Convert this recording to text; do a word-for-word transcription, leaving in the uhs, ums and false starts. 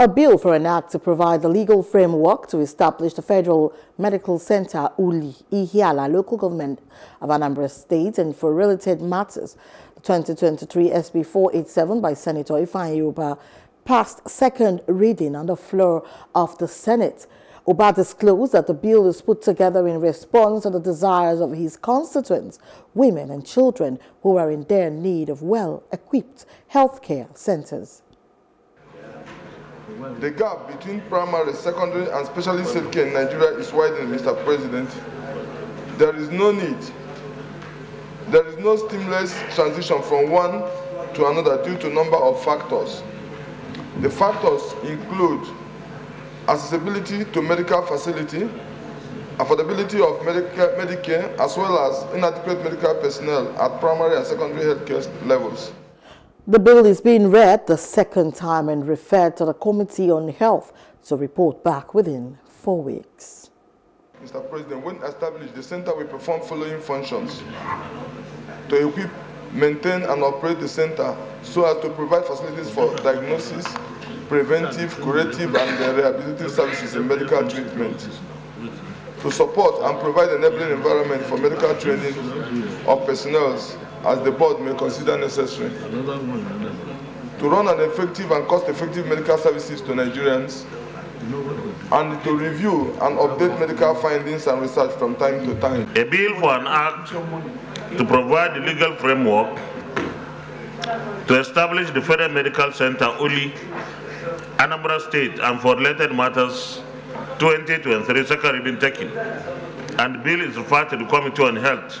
A bill for an act to provide the legal framework to establish the Federal Medical Center Uli, Ihiala, local government of Anambra State, and for related matters. The twenty twenty-three S B four eighty-seven by Senator Ifeanyi Ubah passed second reading on the floor of the Senate. Ubah disclosed that the bill is put together in response to the desires of his constituents, women and children who are in dire need of well-equipped healthcare centers. The gap between primary, secondary, and specialist healthcare in Nigeria is widening, Mister President. There is no need. There is no seamless transition from one to another due to a number of factors. The factors include accessibility to medical facility, affordability of medica Medicare, as well as inadequate medical personnel at primary and secondary healthcare levels. The bill is being read the second time and referred to the Committee on Health to report back within four weeks. Mister President, when established, the center will perform following functions: to equip, maintain and operate the center so as to provide facilities for diagnosis, preventive, curative and rehabilitative services in medical treatment, to support and provide enabling environment for medical training of personnel as the board may consider necessary, to run an effective and cost-effective medical services to Nigerians, and to review and update medical findings and research from time to time. A bill for an act to provide the legal framework to establish the Federal Medical Center Uli, Anambra State, and for related matters, twenty twenty-three, second reading taken, and the bill is referred to the Committee on Health